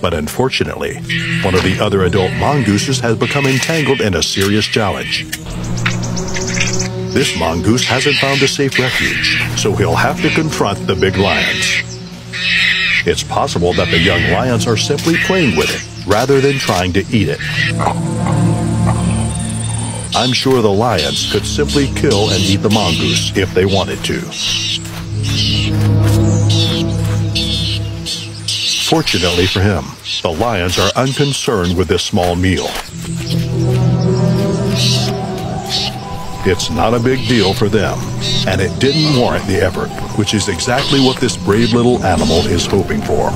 But unfortunately, one of the other adult mongooses has become entangled in a serious challenge. This mongoose hasn't found a safe refuge, so he'll have to confront the big lions. It's possible that the young lions are simply playing with it rather than trying to eat it. I'm sure the lions could simply kill and eat the mongoose if they wanted to. Fortunately for him, the lions are unconcerned with this small meal. It's not a big deal for them, and it didn't warrant the effort, which is exactly what this brave little animal is hoping for.